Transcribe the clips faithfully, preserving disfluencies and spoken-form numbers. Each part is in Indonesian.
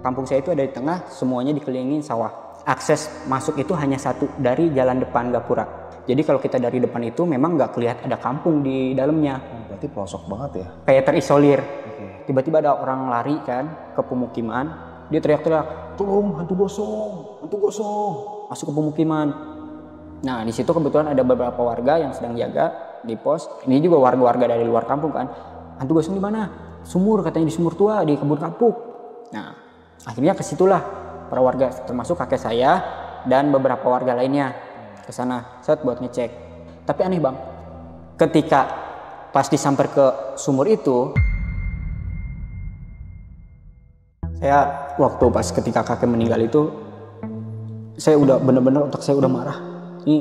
kampung saya itu ada di tengah, semuanya dikelilingi sawah. Akses masuk itu hanya satu, dari jalan depan gapura. Jadi kalau kita dari depan itu memang nggak kelihatan ada kampung di dalamnya. Berarti pelosok banget ya? Kayak terisolir. Tiba-tiba ada orang lari kan ke pemukiman, dia teriak-teriak, tolong hantu gosong, hantu gosong, masuk ke pemukiman. Nah di situ kebetulan ada beberapa warga yang sedang jaga di pos. Ini juga warga-warga dari luar kampung kan. Hantu gosong di mana? Sumur, katanya di sumur tua di kebun kapuk. Nah akhirnya kesitulah para warga termasuk kakek saya dan beberapa warga lainnya ke sana saat buat ngecek. Tapi aneh bang, ketika pas disamper ke sumur itu, saya waktu pas ketika kakek meninggal itu, saya udah bener-bener otak saya udah marah. Ini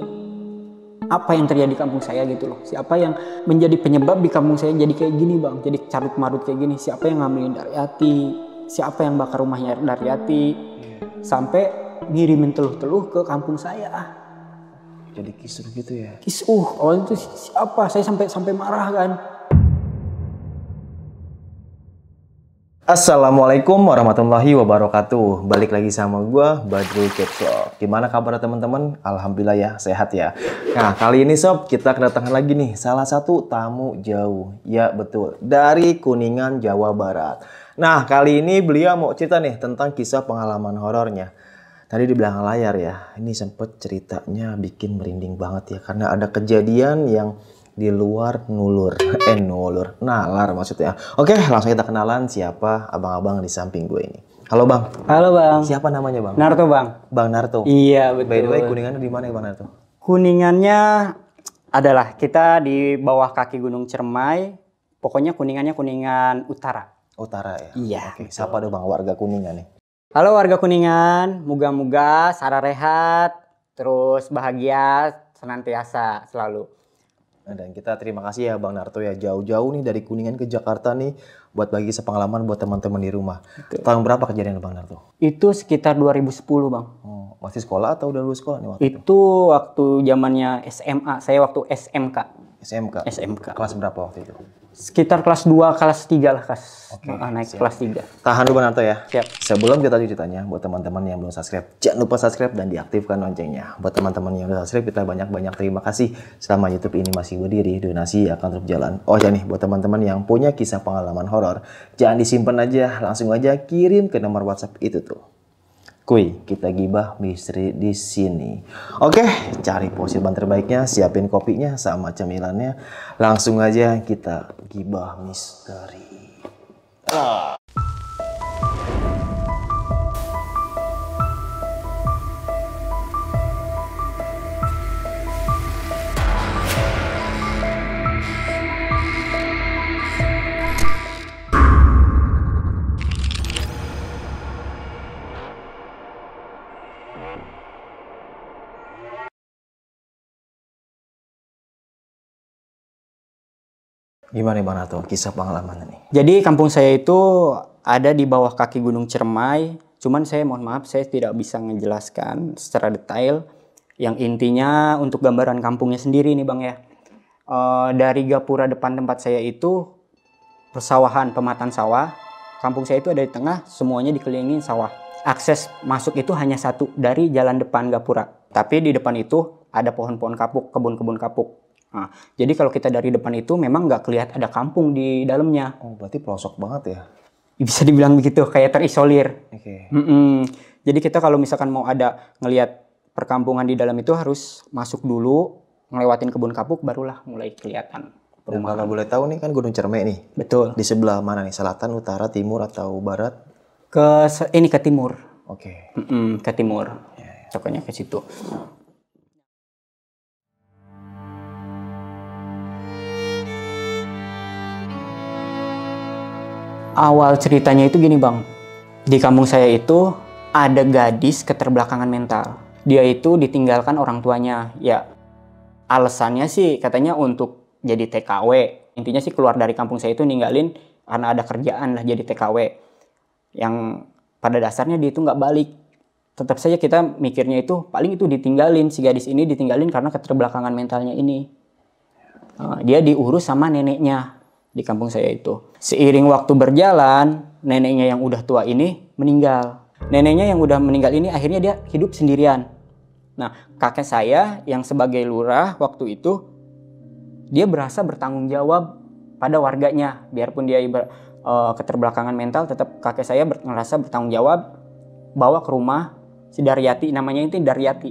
apa yang terjadi di kampung saya gitu loh, siapa yang menjadi penyebab di kampung saya jadi kayak gini bang, jadi carut marut kayak gini, siapa yang ngambilin Dariati, siapa yang bakar rumahnya Dariati, sampai ngirimin teluh-teluh ke kampung saya. Jadi kisruh gitu ya? Kisruh, awalnya itu siapa, saya sampai sampai marah kan. Assalamualaikum warahmatullahi wabarakatuh. Balik lagi sama gue, Badru Capslock. Gimana kabar teman-teman? Alhamdulillah ya, sehat ya. Nah, kali ini sob, kita kedatangan lagi nih salah satu tamu jauh. Ya betul, dari Kuningan, Jawa Barat. Nah, kali ini beliau mau cerita nih tentang kisah pengalaman horornya. Tadi di belakang layar ya, ini sempet ceritanya bikin merinding banget ya. Karena ada kejadian yang di luar nulur, eh nulur, nalar maksudnya. Oke, langsung kita kenalan siapa abang-abang di samping gue ini. Halo bang. Halo bang. Siapa namanya bang? Narto bang. Bang Narto. Iya betul. By the way, Kuningan di mana ya bang Narto? Kuningannya adalah kita di bawah kaki Gunung Ciremai. Pokoknya Kuningannya Kuningan Utara. Utara ya. Iya. Oke. Betul. Siapa dong bang warga Kuningan nih? Halo warga Kuningan, moga-moga sarah rehat, terus bahagia senantiasa selalu. Dan kita terima kasih ya Bang Narto ya, jauh-jauh nih dari Kuningan ke Jakarta nih buat bagi sepengalaman buat teman-teman di rumah. Oke. Tahun berapa kejadian Bang Narto? Itu sekitar dua ribu sepuluh Bang. Oh, masih sekolah atau udah lulus sekolah nih waktu itu? Itu waktu zamannya S M A, saya waktu S M K. S M K? S M K. Kelas berapa waktu itu? Sekitar kelas dua, kelas tiga lah kelas. Oke, nah, naik siap. Kelas tiga. Tahan dulu Bang Narto ya. Siap. Sebelum kita ceritanya, buat teman-teman yang belum subscribe, jangan lupa subscribe dan diaktifkan loncengnya. Buat teman-teman yang udah subscribe, kita banyak-banyak terima kasih. Selama YouTube ini masih berdiri, donasi akan terus jalan. Oh ya nih, buat teman-teman yang punya kisah pengalaman horor, jangan disimpan aja, langsung aja kirim ke nomor WhatsApp itu tuh. Kuy, kita gibah misteri di sini. Oke, cari posiban terbaiknya, siapin kopinya sama cemilannya. Langsung aja kita gibah misteri. Ah. Gimana Bang Narto, kisah pengalaman ini? Jadi kampung saya itu ada di bawah kaki Gunung Ciremai. Cuman saya mohon maaf, saya tidak bisa menjelaskan secara detail. Yang intinya untuk gambaran kampungnya sendiri nih Bang ya. E, dari gapura depan tempat saya itu persawahan, pematan sawah. Kampung saya itu ada di tengah, semuanya dikelilingi sawah. Akses masuk itu hanya satu, dari jalan depan gapura. Tapi di depan itu ada pohon-pohon kapuk, kebun-kebun kapuk. Nah, jadi kalau kita dari depan itu memang nggak kelihatan ada kampung di dalamnya. Oh, berarti pelosok banget ya? Bisa dibilang begitu, kayak terisolir. Oke. Okay. Mm -mm. Jadi kita kalau misalkan mau ada ngelihat perkampungan di dalam itu harus masuk dulu, ngelewatin kebun kapuk, barulah mulai kelihatan. Dan kalau boleh tahu nih kan Gunung Ciremai nih. Betul. Di sebelah mana nih? Selatan, utara, timur atau barat? Ke ini ke timur. Oke. Okay. Mm -mm, ke timur. Yeah, yeah. Tokonya ke situ. Awal ceritanya itu gini bang, di kampung saya itu ada gadis keterbelakangan mental. Dia itu ditinggalkan orang tuanya, ya alasannya sih katanya untuk jadi T K W. Intinya sih keluar dari kampung saya itu ninggalin karena ada kerjaan lah jadi T K W. Yang pada dasarnya dia itu nggak balik. Tetap saja kita mikirnya itu paling itu ditinggalin, si gadis ini ditinggalin karena keterbelakangan mentalnya ini. Dia diurus sama neneknya di kampung saya itu. Seiring waktu berjalan, neneknya yang udah tua ini meninggal. Neneknya yang udah meninggal ini akhirnya dia hidup sendirian. Nah, kakek saya yang sebagai lurah waktu itu, dia berasa bertanggung jawab pada warganya. Biarpun dia ibar, uh, keterbelakangan mental, tetap kakek saya ber, merasa bertanggung jawab, bawa ke rumah si Dariati, namanya itu Dariati.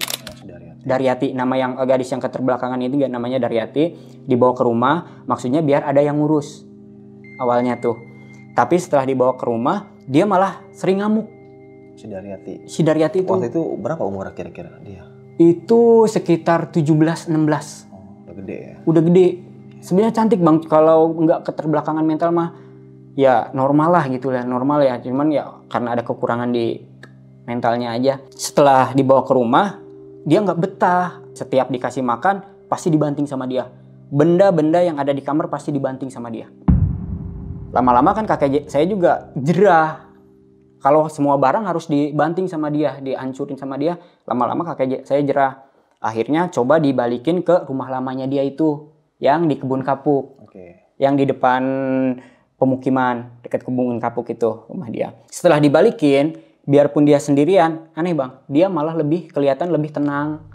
Dariati, nama yang gadis yang keterbelakangan itu namanya Dariati, dibawa ke rumah, maksudnya biar ada yang ngurus awalnya tuh. Tapi setelah dibawa ke rumah, dia malah sering ngamuk. Si Dariati. Si Dariati itu waktu itu berapa umur kira-kira dia? Itu sekitar tujuh belas enam belas. Oh, udah gede ya. Udah gede. Sebenarnya cantik Bang, kalau nggak keterbelakangan mental mah ya normal lah gitu lah, normal ya. Cuman ya karena ada kekurangan di mentalnya aja. Setelah dibawa ke rumah, dia nggak betah. Setiap dikasih makan pasti dibanting sama dia. Benda-benda yang ada di kamar pasti dibanting sama dia. Lama-lama kan kakek saya juga jerah. Kalau semua barang harus dibanting sama dia, dihancurin sama dia, lama-lama kakek saya jerah. Akhirnya coba dibalikin ke rumah lamanya dia itu, yang di kebun kapuk. Oke. Yang di depan pemukiman, dekat kebun kapuk itu rumah dia. Setelah dibalikin, biarpun dia sendirian, aneh Bang, dia malah lebih kelihatan lebih tenang,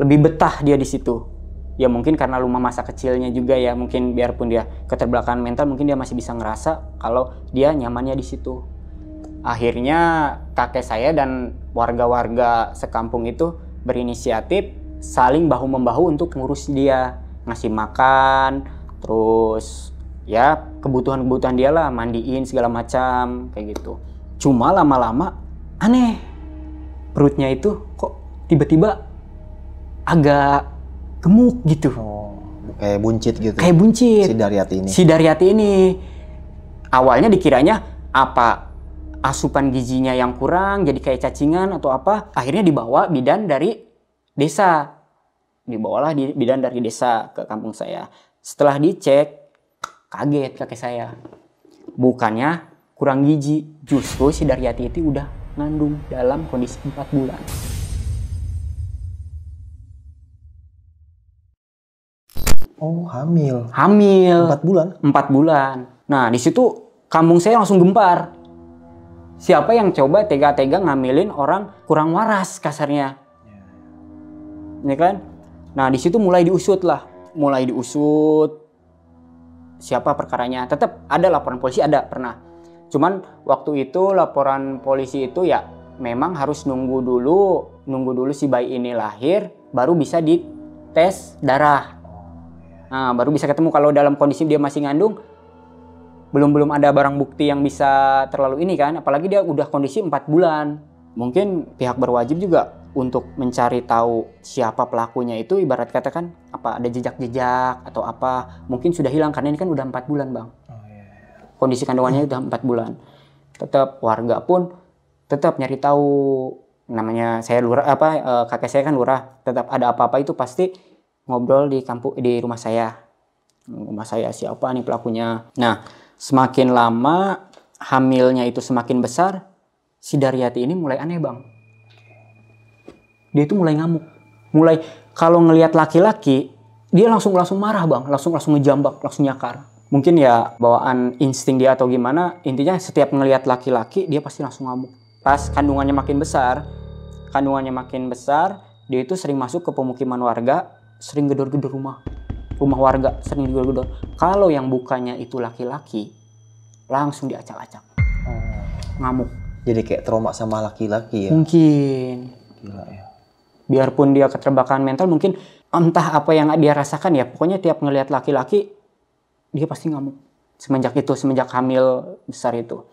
lebih betah dia di situ. Ya mungkin karena rumah masa kecilnya juga ya, mungkin biarpun dia keterbelakangan mental, mungkin dia masih bisa ngerasa kalau dia nyamannya di situ. Akhirnya kakek saya dan warga-warga sekampung itu berinisiatif saling bahu-membahu untuk ngurus dia, ngasih makan, terus ya kebutuhan-kebutuhan dia lah, mandiin segala macam kayak gitu. Cuma lama-lama aneh, perutnya itu kok tiba-tiba agak gemuk gitu. Oh, kayak buncit gitu. Kayak buncit. Si Dariati ini. Si Dariati ini. Awalnya dikiranya apa asupan gizinya yang kurang, jadi kayak cacingan atau apa. Akhirnya dibawa bidan dari desa. Dibawalah bidan dari desa ke kampung saya. Setelah dicek, kaget kakek saya. Bukannya kurang gizi, justru si Dariati itu udah ngandung dalam kondisi empat bulan. Oh, hamil. Hamil. empat bulan? empat bulan. Nah, di situ kampung saya langsung gempar. Siapa yang coba tega-tega ngamilin orang kurang waras kasarnya. Ya kan? Nah, di situ mulai diusut lah. Mulai diusut. Siapa perkaranya? Tetap ada laporan polisi, ada pernah. Cuman waktu itu laporan polisi itu ya memang harus nunggu dulu, nunggu dulu si bayi ini lahir, baru bisa dites darah. Nah, baru bisa ketemu kalau dalam kondisi dia masih ngandung, belum belum ada barang bukti yang bisa terlalu ini kan, apalagi dia udah kondisi empat bulan. Mungkin pihak berwajib juga untuk mencari tahu siapa pelakunya itu, ibarat katakan apa ada jejak-jejak atau apa, mungkin sudah hilang karena ini kan udah empat bulan, Bang. Kondisi kandungannya udah empat bulan. Tetap warga pun tetap nyari tahu, namanya saya lurah apa e, kakek saya kan lurah, tetap ada apa-apa itu pasti ngobrol di kampung, di rumah saya. Rumah saya siapa nih pelakunya. Nah, semakin lama hamilnya itu semakin besar, si Dariati ini mulai aneh, Bang. Dia itu mulai ngamuk. Mulai kalau ngelihat laki-laki, dia langsung langsung marah, Bang. Langsung langsung ngejambak, langsung nyakar. Mungkin ya bawaan insting dia atau gimana, intinya setiap ngelihat laki-laki dia pasti langsung ngamuk. Pas kandungannya makin besar, kandungannya makin besar, dia itu sering masuk ke pemukiman warga, sering gedor-gedor rumah. Rumah warga sering gedor-gedor. Kalau yang bukanya itu laki-laki, langsung diacak-acak. Hmm. Ngamuk. Jadi kayak trauma sama laki-laki ya? Mungkin. Gila ya. Biarpun dia keterbelakangan mental, mungkin entah apa yang dia rasakan ya, pokoknya tiap ngelihat laki-laki dia pasti ngamuk. Semenjak itu, semenjak hamil besar itu.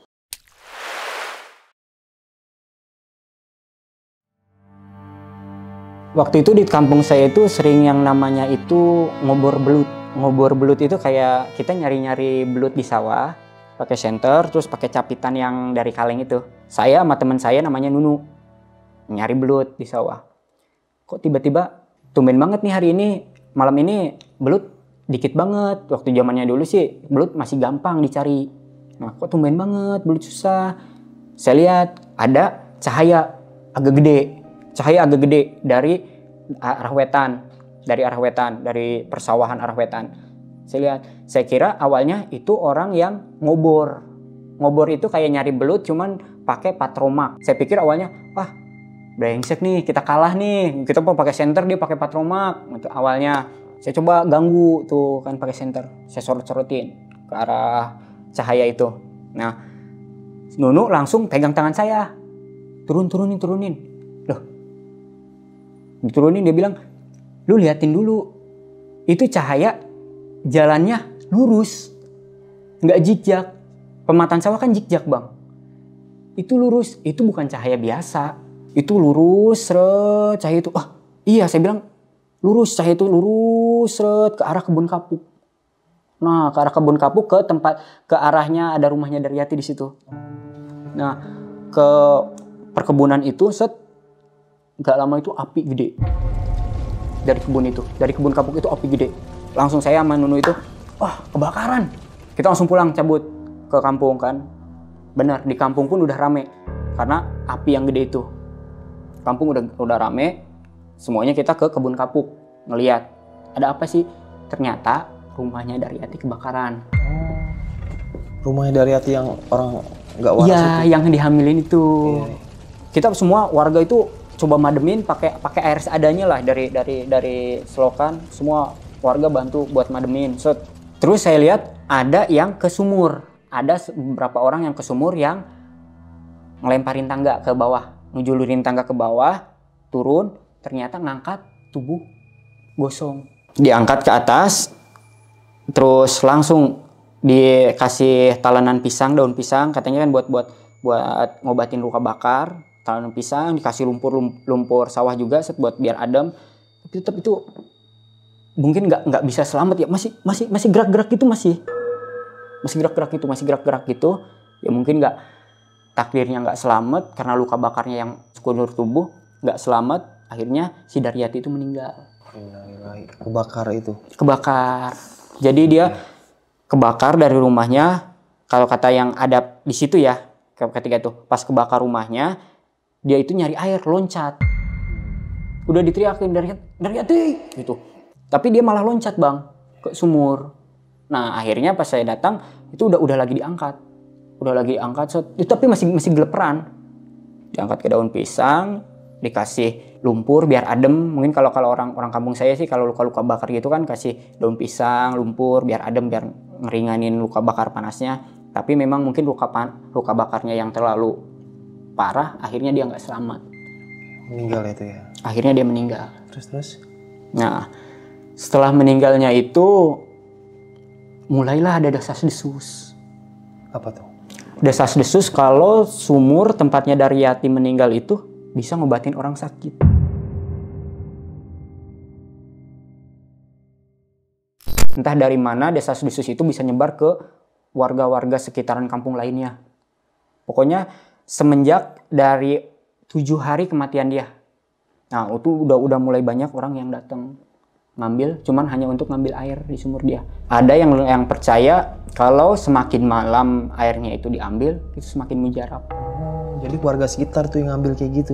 Waktu itu di kampung saya itu sering yang namanya itu ngobor belut. Ngobor belut itu kayak kita nyari-nyari belut di sawah, pakai senter, terus pakai capitan yang dari kaleng itu. Saya sama teman saya namanya Nunuk, nyari belut di sawah. Kok tiba-tiba, tumben banget nih hari ini, malam ini belut dikit banget. Waktu zamannya dulu sih belut masih gampang dicari. Nah, kok tumben banget belut susah. Saya lihat ada cahaya agak gede, cahaya agak gede dari arah wetan, dari arah wetan, dari persawahan arah wetan. Saya lihat, saya kira awalnya itu orang yang ngobor, ngobor itu kayak nyari belut cuman pakai patromak. Saya pikir awalnya, wah brengsek nih, kita kalah nih, kita mau pakai senter dia pakai patromak. Itu awalnya saya coba ganggu tuh kan pakai senter, saya sorot-sorotin ke arah cahaya itu. Nah, Nunuk langsung pegang tangan saya, turun turunin turunin, loh diturunin. Dia bilang, lu liatin dulu, itu cahaya jalannya lurus, nggak zigzag. Pematan sawah kan zigzag bang, itu lurus, itu bukan cahaya biasa. Itu lurus, seret, cahaya itu. Ah, iya, saya bilang lurus, cahaya itu lurus, seret, ke arah kebun kapuk. Nah, ke arah kebun kapuk, ke tempat, ke arahnya ada rumahnya Dariati di situ. Nah, ke perkebunan itu, set, gak lama itu api gede. Dari kebun itu, dari kebun kapuk itu api gede. Langsung saya sama Nunu itu, wah kebakaran. Kita langsung pulang cabut ke kampung kan. Benar, di kampung pun udah rame. Karena api yang gede itu. Kampung udah udah rame, semuanya kita ke kebun kapuk ngelihat ada apa sih. Ternyata rumahnya Dariati kebakaran. Rumahnya Dariati yang orang nggak waras ya, itu. Yang dihamilin itu. Iya. Kita semua warga itu coba mademin pakai pakai air seadanya lah dari dari dari selokan. Semua warga bantu buat mademin. So, terus saya lihat ada yang ke sumur, ada beberapa orang yang ke sumur yang ngelemparin tangga ke bawah. Ngejulurin tangga ke bawah, turun, ternyata ngangkat tubuh gosong. Diangkat ke atas, terus langsung dikasih talenan pisang, daun pisang, katanya kan buat buat buat ngobatin luka bakar. Talenan pisang, dikasih lumpur lumpur sawah juga, set, buat biar adem. Tapi tetap itu mungkin nggak nggak bisa selamat ya, masih masih masih gerak-gerak gitu, masih masih gerak-gerak gitu, masih gerak-gerak gitu, ya mungkin nggak. Takdirnya nggak selamat karena luka bakarnya yang seluruh tubuh nggak selamat. Akhirnya si Dariati itu meninggal. Kebakar itu? Kebakar. Jadi dia kebakar dari rumahnya. Kalau kata yang ada di situ ya, ketika itu pas kebakar rumahnya, dia itu nyari air, loncat. Udah diteriakin dari Dariati gitu. Tapi dia malah loncat bang ke sumur. Nah akhirnya pas saya datang itu udah udah lagi diangkat. Udah lagi angkat, tapi masih masih geleperan. Diangkat ke daun pisang, dikasih lumpur biar adem. Mungkin kalau kalau orang orang kampung saya sih kalau luka-luka bakar gitu kan kasih daun pisang, lumpur biar adem, biar ngeringanin luka bakar panasnya. Tapi memang mungkin luka pan, luka bakarnya yang terlalu parah, akhirnya dia nggak selamat. Meninggal itu ya. Akhirnya dia meninggal. Terus terus. Nah, setelah meninggalnya itu mulailah ada desas-desus. Apa tuh? Desas-desus kalau sumur tempatnya Dariati meninggal itu bisa ngobatin orang sakit. Entah dari mana desas-desus itu bisa nyebar ke warga-warga sekitaran kampung lainnya. Pokoknya semenjak dari tujuh hari kematian dia. Nah itu udah udah mulai banyak orang yang datang ngambil, cuman hanya untuk ngambil air di sumur dia. Ada yang yang percaya kalau semakin malam airnya itu diambil, itu semakin mujarab. Oh, jadi warga sekitar tuh yang ngambil kayak gitu?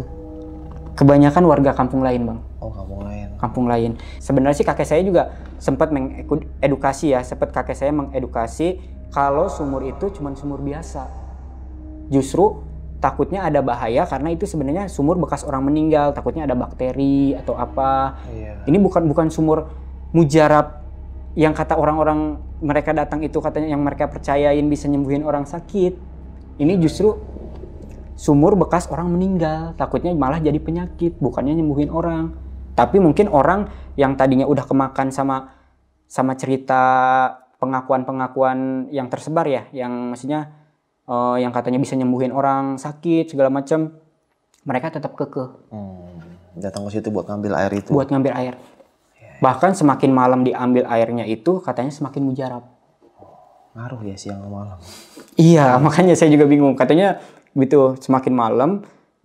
Kebanyakan warga kampung lain bang. Oh kampung lain. Kampung lain. Sebenarnya sih kakek saya juga sempat mengedukasi ya, sempat kakek saya mengedukasi kalau sumur itu cuma sumur biasa. Justru takutnya ada bahaya karena itu sebenarnya sumur bekas orang meninggal, takutnya ada bakteri atau apa. Iya. Ini bukan bukan sumur mujarab yang kata orang-orang mereka datang itu katanya yang mereka percayain bisa nyembuhin orang sakit. Ini justru sumur bekas orang meninggal, takutnya malah jadi penyakit, bukannya nyembuhin orang. Tapi mungkin orang yang tadinya udah kemakan sama sama cerita pengakuan-pengakuan yang tersebar ya, yang maksudnya Uh, yang katanya bisa nyembuhin orang sakit segala macam, mereka tetap kekeh. Hmm, datang ke situ buat ngambil air itu. Buat ngambil air. Yeah. Bahkan semakin malam diambil airnya itu katanya semakin mujarab. Ngaruh ya siang malam. Iya, makanya saya juga bingung. Katanya gitu, semakin malam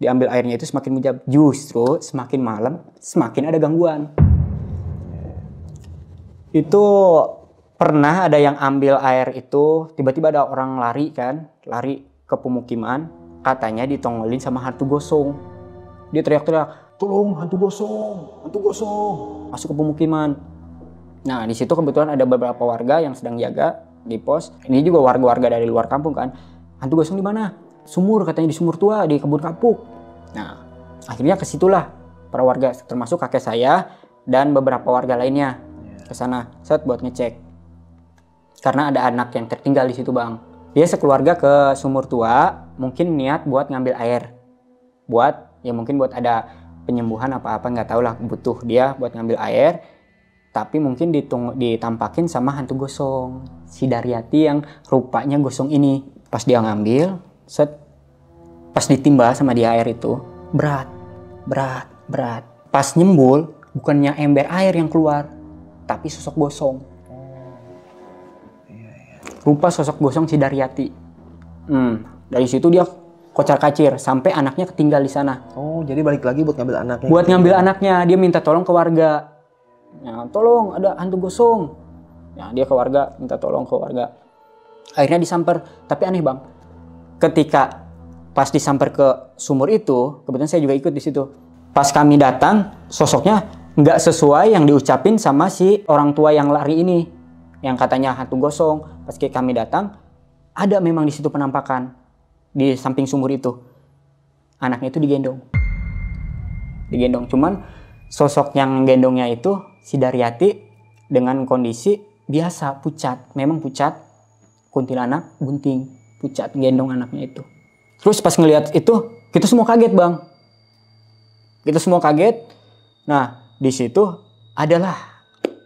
diambil airnya itu semakin mujarab. Justru semakin malam semakin ada gangguan. Yeah. Itu pernah ada yang ambil air itu, tiba-tiba ada orang lari kan, lari ke pemukiman, katanya ditongolin sama hantu gosong. Dia teriak-teriak, tolong hantu gosong, hantu gosong, masuk ke pemukiman. Nah di situ kebetulan ada beberapa warga yang sedang jaga di pos. Ini juga warga-warga dari luar kampung kan. hantu gosong di mana? Sumur, katanya di sumur tua, di kebun kapuk. Nah, akhirnya kesitulah para warga, termasuk kakek saya dan beberapa warga lainnya ke sana set buat ngecek. Karena ada anak yang tertinggal di situ, Bang. Dia sekeluarga ke sumur tua, mungkin niat buat ngambil air. Buat, ya mungkin buat ada penyembuhan apa-apa, nggak tahu lah, butuh dia buat ngambil air. Tapi mungkin ditung ditampakin sama hantu gosong, si Dariati yang rupanya gosong ini. Pas dia ngambil, set, pas ditimba sama dia air itu, berat, berat, berat. Pas nyembul, bukannya ember air yang keluar, tapi sosok gosong. Rupa sosok gosong si Dariati. Hmm, dari situ dia kocar kacir sampai anaknya ketinggal di sana. Oh, jadi balik lagi buat ngambil anaknya. Buat ngambil anaknya, dia minta tolong ke warga. Nah, tolong ada hantu gosong. Nah, dia ke warga, minta tolong ke warga. Akhirnya disamper, tapi aneh, Bang. Ketika pas disamper ke sumur itu, kebetulan saya juga ikut di situ. Pas kami datang, sosoknya nggak sesuai yang diucapin sama si orang tua yang lari ini, yang katanya hantu gosong. Pas kami datang, ada memang di situ penampakan di samping sumur itu. Anaknya itu digendong, digendong. Cuman sosok yang gendongnya itu si Dariati dengan kondisi biasa, pucat, memang pucat, kuntilanak, bunting, pucat, gendong anaknya itu. Terus pas ngelihat itu, kita semua kaget, Bang. Kita semua kaget. Nah, di situ adalah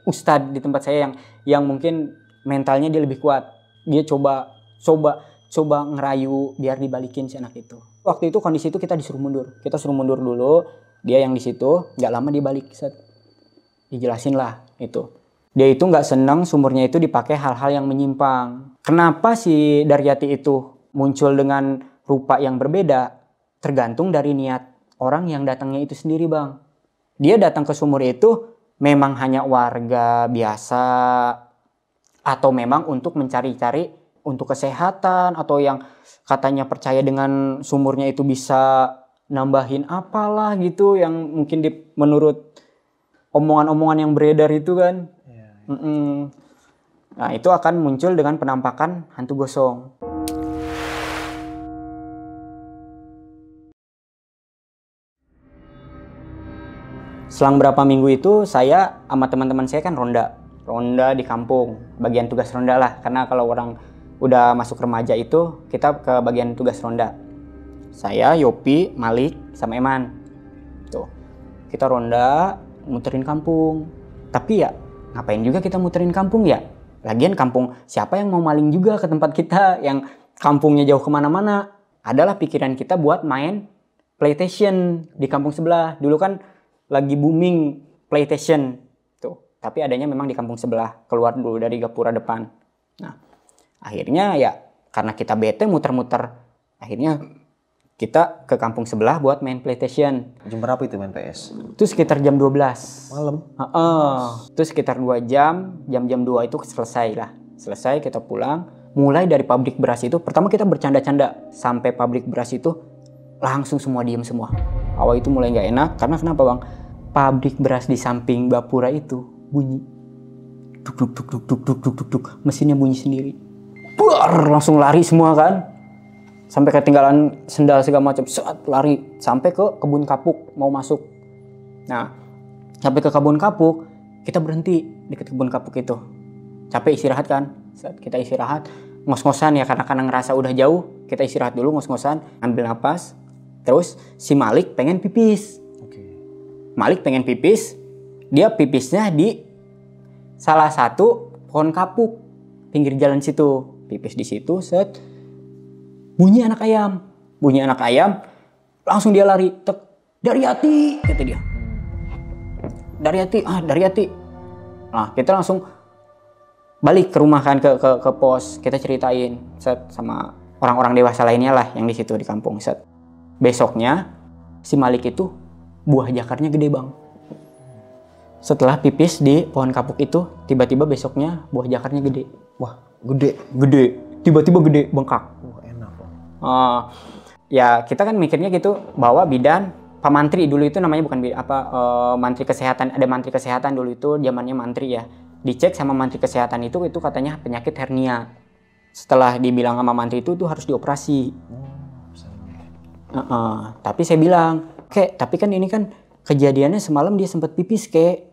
Ustadz di tempat saya yang yang mungkin mentalnya dia lebih kuat. Dia coba coba coba ngerayu biar dibalikin si anak itu. Waktu itu kondisi itu kita disuruh mundur, kita suruh mundur dulu. Dia yang di situ, nggak lama dia balik. Set. Dijelasin lah itu. Dia itu nggak senang sumurnya itu dipakai hal-hal yang menyimpang. Kenapa si Dariati itu muncul dengan rupa yang berbeda? Tergantung dari niat orang yang datangnya itu sendiri, Bang. Dia datang ke sumur itu memang hanya warga biasa, atau memang untuk mencari-cari untuk kesehatan, atau yang katanya percaya dengan sumurnya itu bisa nambahin apalah gitu yang mungkin di, menurut omongan-omongan yang beredar itu kan. Ya, ya. Mm -mm. Nah, itu akan muncul dengan penampakan hantu gosong. Selang berapa minggu itu saya sama teman-teman saya kan ronda, ronda di kampung, bagian tugas ronda lah, karena kalau orang udah masuk remaja itu kita ke bagian tugas ronda. Saya, Yopi, Malik, sama Iman. Tuh, kita ronda, muterin kampung. Tapi ya, ngapain juga kita muterin kampung ya? Lagian kampung, siapa yang mau maling juga ke tempat kita yang kampungnya jauh kemana-mana? Adalah pikiran kita buat main PlayStation di kampung sebelah. Dulu kan lagi booming PlayStation. Tuh, tapi adanya memang di kampung sebelah. Keluar dulu dari gapura depan. Nah, akhirnya ya karena kita bete muter-muter, akhirnya kita ke kampung sebelah buat main PlayStation. Jam berapa itu main P S? Itu sekitar jam dua belas. Malam? Uh-uh. Itu sekitar dua jam, jam-jam dua itu selesai lah. Selesai, kita pulang. Mulai dari pabrik beras itu, pertama kita bercanda-canda. Sampai pabrik beras itu, langsung semua diem semua. Awal itu mulai nggak enak, karena kenapa, Bang? Pabrik beras di samping Bapura itu bunyi. Duk-duk-duk-duk-duk-duk-duk-duk. Mesinnya bunyi sendiri. Buar! Langsung lari semua kan? Sampai ketinggalan sendal segala macam, saat lari sampai ke kebun kapuk mau masuk. Nah, sampai ke kebun kapuk, kita berhenti deket kebun kapuk itu. Capek istirahat kan? Saat kita istirahat, ngos-ngosan ya, karena kadang ngerasa udah jauh, kita istirahat dulu ngos-ngosan, ambil napas. Terus si Malik pengen pipis. Oke. Malik pengen pipis, dia pipisnya di salah satu pohon kapuk pinggir jalan situ. Pipis di situ, set. Bunyi anak ayam, bunyi anak ayam, langsung dia lari. Tek, Dariati, kata dia. Dariati, ah Dariati. Nah, kita langsung balik ke rumah kan, ke ke, ke pos, kita ceritain set sama orang-orang dewasa lainnya lah yang di situ di kampung set. Besoknya si Malik itu buah jakarnya gede, Bang. Setelah pipis di pohon kapuk itu, tiba-tiba besoknya buah jakarnya gede. Wah, gede, gede, tiba-tiba gede, bengkak. Oh, ya kita kan mikirnya gitu bahwa bidan, Pak Mantri dulu itu namanya, bukan apa uh, Mantri Kesehatan, ada Mantri Kesehatan dulu itu zamannya Mantri ya, dicek sama Mantri Kesehatan itu itu katanya penyakit hernia, setelah dibilang sama mantri itu tuh harus dioperasi. Uh -uh. Tapi saya bilang, "Kek, tapi kan ini kan kejadiannya semalam dia sempat pipis, Kek."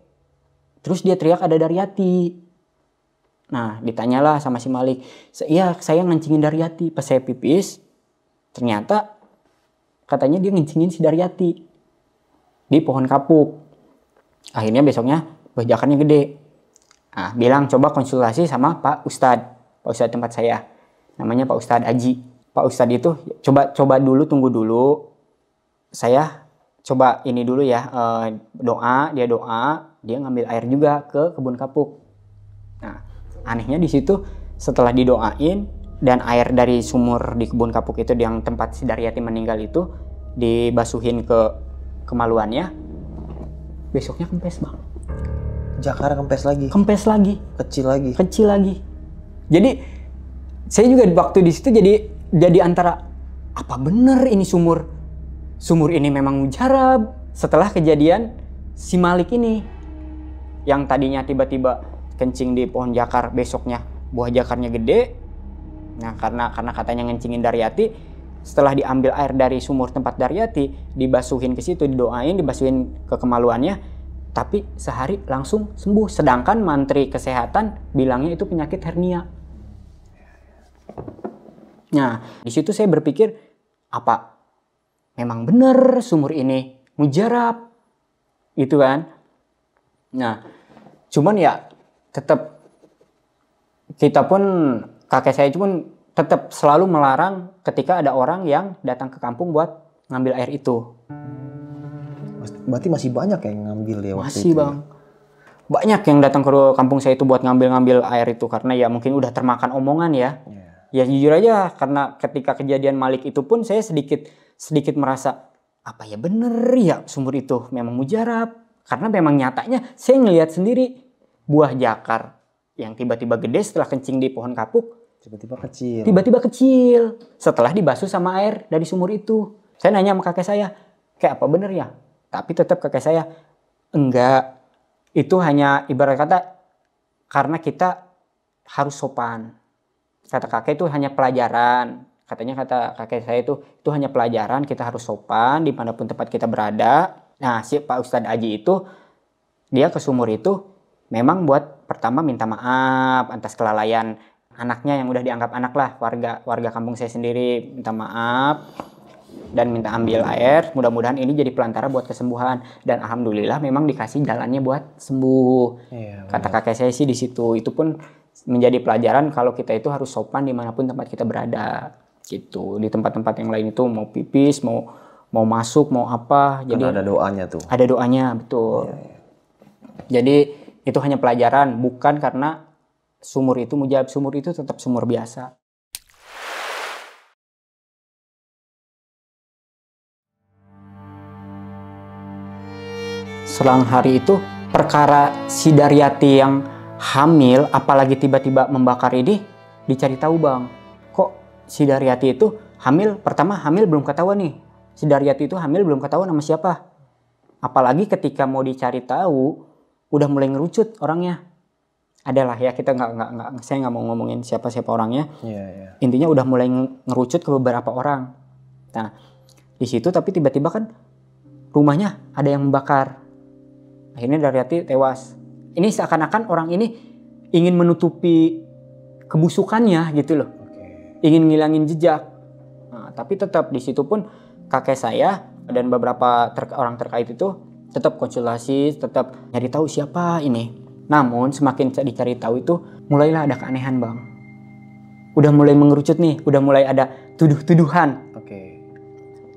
Terus dia teriak ada Dariati. Nah, ditanyalah sama si Malik. "Iya, saya ngencingin Dariati. Pas saya pipis, ternyata katanya dia ngencingin si Dariati di pohon kapuk." Akhirnya besoknya bajakannya gede. Nah, bilang coba konsultasi sama Pak Ustad. Pak Ustad tempat saya, namanya Pak Ustad Aji. Pak Ustad itu coba coba dulu, tunggu dulu. Saya coba ini dulu ya, e, doa, dia doa, dia ngambil air juga ke kebun kapuk. Nah, anehnya di situ setelah didoain dan air dari sumur di kebun kapuk itu yang tempat si Dariati meninggal itu dibasuhin ke kemaluannya. Besoknya kempes, Bang. Jakar kempes lagi. Kempes lagi. Kecil lagi. Kecil lagi. Jadi saya juga waktu di situ jadi jadi antara apa bener ini sumur sumur ini memang mujarab setelah kejadian si Malik ini yang tadinya tiba-tiba kencing di pohon jakar, besoknya buah jakarnya gede. Nah, karena karena katanya ngencingin Dariati, setelah diambil air dari sumur tempat Dariati, dibasuhin ke situ, didoain, dibasuhin ke kemaluannya. Tapi sehari langsung sembuh. Sedangkan mantri kesehatan bilangnya itu penyakit hernia. Nah, di situ saya berpikir, apa memang benar sumur ini mujarab? Itu kan. Nah, cuman ya tetap kita pun, kakek saya cuman tetap selalu melarang ketika ada orang yang datang ke kampung buat ngambil air itu. Berarti masih banyak yang ngambil ya waktu masih, itu. Masih, Bang. Ya? Banyak yang datang ke kampung saya itu buat ngambil-ngambil air itu karena ya mungkin udah termakan omongan ya. Yeah. Ya jujur aja, karena ketika kejadian Malik itu pun saya sedikit sedikit merasa apa ya bener ya sumur itu memang mujarab, karena memang nyatanya saya ngelihat sendiri buah jakar yang tiba-tiba gede setelah kencing di pohon kapuk, tiba-tiba kecil. Tiba-tiba kecil setelah dibasuh sama air dari sumur itu. Saya nanya sama kakek saya, "Kayak apa bener ya?" Tapi tetap kakek saya, enggak, itu hanya ibarat kata karena kita harus sopan. Kata kakek itu hanya pelajaran. Katanya kata kakek saya itu, itu hanya pelajaran, kita harus sopan dimanapun tempat kita berada. Nah, si Pak Ustadz Aji itu, dia ke sumur itu memang buat pertama minta maaf atas kelalaian anaknya yang udah dianggap anak lah, warga, warga kampung saya sendiri minta maaf. Dan minta ambil air, mudah-mudahan ini jadi pelantara buat kesembuhan. Dan alhamdulillah memang dikasih jalannya buat sembuh. Iya, kata kakek saya sih di situ. Itu pun menjadi pelajaran kalau kita itu harus sopan dimanapun tempat kita berada. Gitu, di tempat-tempat yang lain itu mau pipis, mau mau masuk, mau apa. Jadi karena ada doanya tuh. Ada doanya, betul. Iya, iya. Jadi itu hanya pelajaran, bukan karena sumur itu mujarab. Sumur itu tetap sumur biasa. Selang hari itu perkara si Dariati yang hamil apalagi tiba-tiba membakar ini dicari tahu, Bang. Kok si Dariati itu hamil, pertama hamil belum ketahuan nih. Si Dariati itu hamil belum ketahuan sama siapa. Apalagi ketika mau dicari tahu udah mulai ngerucut orangnya. Adalah ya kita nggak nggak nggak saya nggak mau ngomongin siapa-siapa orangnya. Yeah, yeah. Intinya udah mulai ngerucut ke beberapa orang. Nah, di situ tapi tiba-tiba kan rumahnya ada yang membakar. Akhirnya Dariati tewas. Ini seakan-akan orang ini ingin menutupi kebusukannya gitu loh. Okay. Ingin ngilangin jejak. Nah, tapi tetap di situ pun kakek saya dan beberapa ter orang terkait itu tetap konsultasi, tetap nyari tahu siapa ini. Namun semakin dicari tahu itu mulailah ada keanehan, Bang. Udah mulai mengerucut nih, udah mulai ada tuduh-tuduhan. Oke. Okay.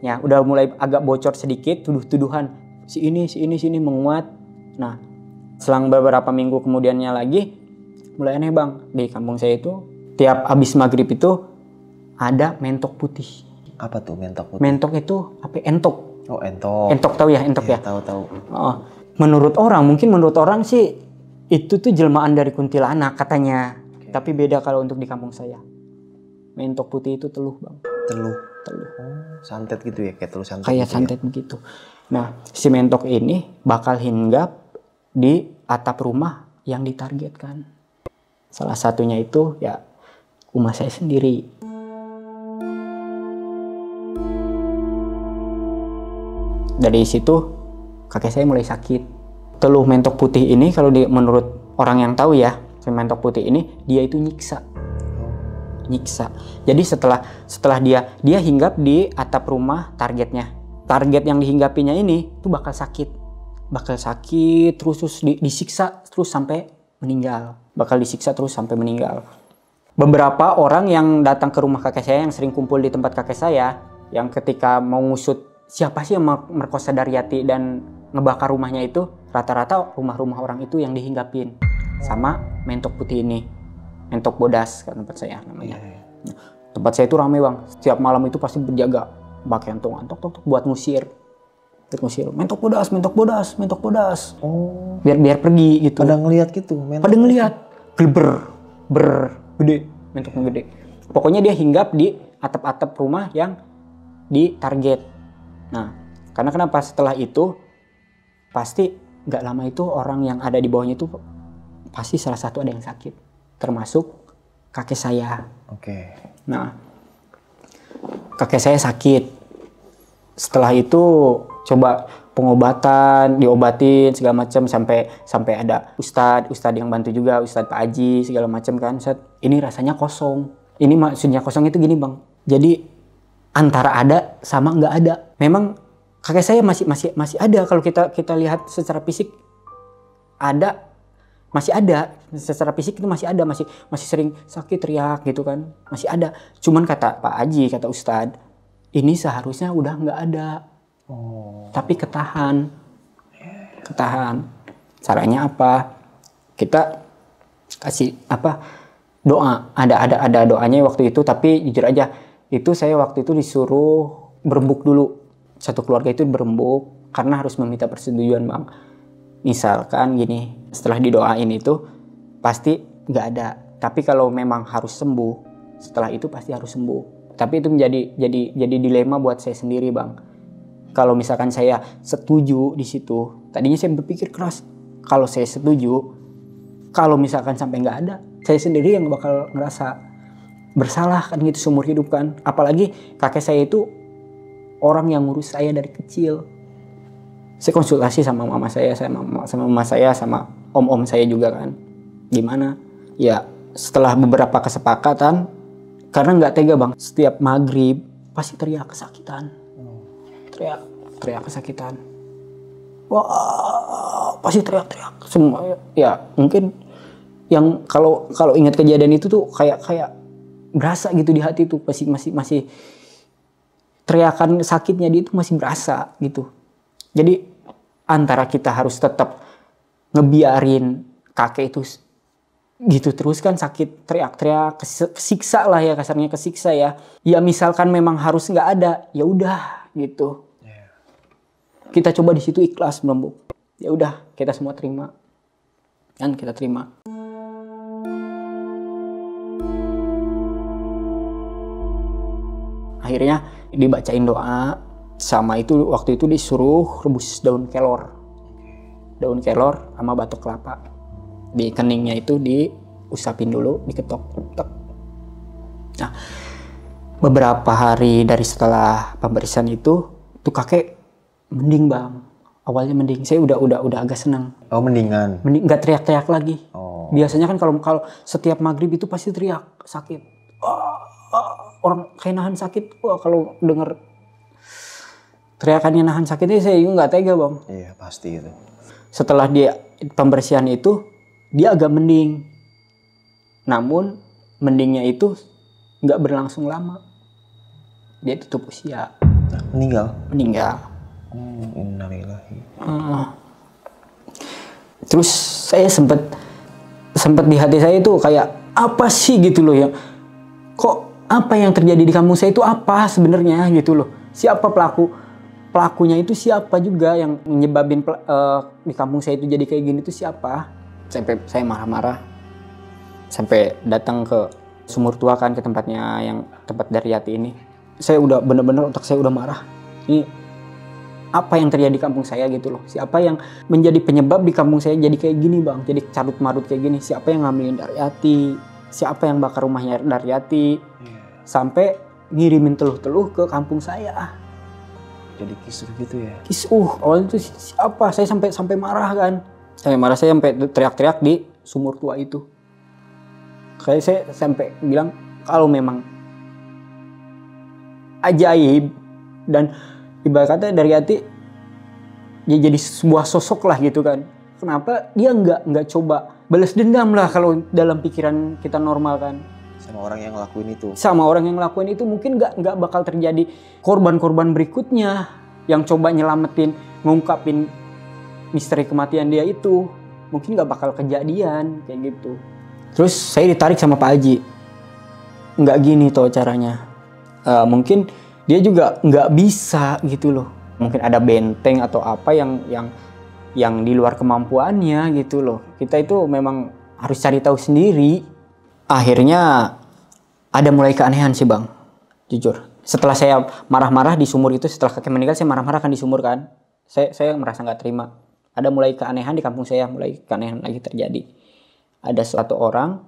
Ya, udah mulai agak bocor sedikit tuduh-tuduhan. Si ini, si ini, si ini menguat. Nah, selang beberapa minggu kemudiannya lagi, mulai aneh, Bang. Di kampung saya itu, tiap abis maghrib itu ada mentok putih. Apa tuh mentok putih? Mentok itu apa? Entok. Oh, entok. Entok tahu ya, entok ya. Tahu, tahu. Oh, menurut orang, mungkin menurut orang sih itu tuh jelmaan dari kuntilanak katanya. Okay. Tapi beda kalau untuk di kampung saya. Mentok putih itu teluh, Bang. Teluh. Teluh. Oh, santet gitu ya, kayak teluh santet. Kayak gitu santet ya? Begitu. Nah, si mentok ini bakal hinggap di atap rumah yang ditargetkan. Salah satunya itu ya rumah saya sendiri. Dari situ kakek saya mulai sakit. Teluh mentok putih ini kalau di, menurut orang yang tahu ya, mentok putih ini dia itu nyiksa, nyiksa. Jadi setelah setelah dia dia hinggap di atap rumah targetnya, target yang dihinggapinya ini tuh bakal sakit, bakal sakit terus terus di, disiksa terus sampai meninggal, bakal disiksa terus sampai meninggal. Beberapa orang yang datang ke rumah kakek saya yang sering kumpul di tempat kakek saya, yang ketika mau ngusut siapa sih yang merkosa Dariati dan ngebakar rumahnya itu, rata-rata rumah-rumah orang itu yang dihinggapin sama mentok putih ini, mentok bodas kan tempat saya namanya. Yeah. Tempat saya itu ramai bang, setiap malam itu pasti berjaga, pakai antung antok tok tok buat ngusir, buat ngusir. Mentok bodas, mentok bodas, mentok bodas. Oh. Biar biar pergi gitu. Pada ngelihat gitu. Pada ngelihat, ber, ber, gede, mentoknya gede. Pokoknya dia hinggap di atap-atap rumah yang di target. Nah, karena kenapa setelah itu pasti nggak lama itu orang yang ada di bawahnya itu pasti salah satu ada yang sakit, termasuk kakek saya. Oke. Nah, kakek saya sakit. Setelah itu coba pengobatan, diobatin segala macam sampai sampai ada ustad, ustad yang bantu juga, Ustad Pak Aji segala macam kan. Ustad, ini rasanya kosong. Ini maksudnya kosong itu gini bang. Jadi antara ada sama nggak ada. Memang kakek saya masih masih masih ada kalau kita kita lihat secara fisik ada, masih ada secara fisik itu masih ada, masih masih sering sakit teriak gitu kan, masih ada. Cuman kata Pak Aji, kata Ustadz, ini seharusnya udah nggak ada. Oh. Tapi ketahan, ketahan. Caranya apa? Kita kasih apa doa? Ada ada ada doanya waktu itu. Tapi jujur aja, itu saya waktu itu disuruh berembuk dulu. Satu keluarga itu berembuk karena harus meminta persetujuan bang. Misalkan gini, setelah didoain itu pasti nggak ada. Tapi kalau memang harus sembuh, setelah itu pasti harus sembuh. Tapi itu menjadi jadi jadi dilema buat saya sendiri bang. Kalau misalkan saya setuju di situ, tadinya saya berpikir keras. Kalau saya setuju, kalau misalkan sampai nggak ada, saya sendiri yang bakal ngerasa bersalah kan gitu seumur hidup kan. Apalagi kakek saya itu orang yang ngurus saya dari kecil. Saya konsultasi sama mama saya, sama mama, sama mama saya, sama om-om saya juga kan. Gimana? Ya setelah beberapa kesepakatan, karena nggak tega bang, setiap maghrib pasti teriak kesakitan, teriak, teriak kesakitan. Wah, pasti teriak-teriak semua. Ya mungkin yang kalau kalau ingat kejadian itu tuh kayak kayak berasa gitu di hati tuh, masih masih masih teriakan sakitnya dia itu masih berasa gitu. Jadi antara kita harus tetap ngebiarin kakek itu gitu terus kan sakit, teriak-teriak, kesiksa lah ya kasarnya, kesiksa ya. Ya misalkan memang harus nggak ada, ya udah gitu. Yeah. Kita coba di situ ikhlas melembuk. Ya udah, kita semua terima. Kan kita terima. Akhirnya dibacain doa, sama itu waktu itu disuruh rebus daun kelor, daun kelor sama batok kelapa. Di keningnya itu diusapin dulu, diketok. Nah, beberapa hari dari setelah pemeriksaan itu, tuh kakek mending bang. Awalnya mending, saya udah udah udah agak senang. Oh mendingan. Mending, nggak teriak-teriak lagi. Oh. Biasanya kan kalau kalau setiap maghrib itu pasti teriak sakit. Oh, oh. Orang kayak nahan sakit. Wah, kalau denger teriakannya nahan sakitnya saya nggak tega bang. Iya pasti itu. Setelah dia pembersihan itu dia agak mending. Namun mendingnya itu nggak berlangsung lama. Dia tutup usia. Nah, meninggal. Meninggal. Hmm, innalillahi. Uh, terus saya sempet sempet di hati saya itu kayak apa sih gitu loh ya. Kok apa yang terjadi di kampung saya itu apa sebenarnya gitu loh. Siapa pelaku? Pelakunya itu siapa juga yang menyebabin uh, di kampung saya itu jadi kayak gini itu siapa? Sampai saya marah-marah. Sampai datang ke sumur tua kan, ke tempatnya yang tempat Dariati ini. Saya udah bener-bener otak saya udah marah. Ini apa yang terjadi di kampung saya gitu loh. Siapa yang menjadi penyebab di kampung saya jadi kayak gini bang. Jadi carut-marut kayak gini. Siapa yang ngambilin Dariati? siapa yang bakar rumahnya Dariati, yeah. sampai ngirimin teluh-teluh ke kampung saya. Jadi kisruh gitu ya? Kisruh, awalnya itu siapa? Saya sampai sampai marah kan. Saya marah, saya sampai teriak-teriak di sumur tua itu. Kayak saya sampai bilang kalau memang ajaib dan ibarat kata Dariati ya jadi sebuah sosok lah gitu kan. Kenapa dia nggak nggak coba balas dendam lah kalau dalam pikiran kita normal kan? Sama orang yang ngelakuin itu. Sama orang yang ngelakuin itu mungkin nggak nggak bakal terjadi korban-korban berikutnya yang coba nyelamatin, ngungkapin misteri kematian dia itu, mungkin nggak bakal kejadian kayak gitu. Terus saya ditarik sama Pak Aji, nggak gini tuh caranya. Uh, mungkin dia juga nggak bisa gitu loh. Mungkin ada benteng atau apa yang yang yang di luar kemampuannya gitu loh. Kita itu memang harus cari tahu sendiri. Akhirnya ada mulai keanehan sih Bang, jujur. Setelah saya marah-marah di sumur itu, setelah kakek meninggal saya marah-marah kan di sumur kan. Saya, saya merasa nggak terima. Ada mulai keanehan di kampung saya, mulai keanehan lagi terjadi. Ada suatu orang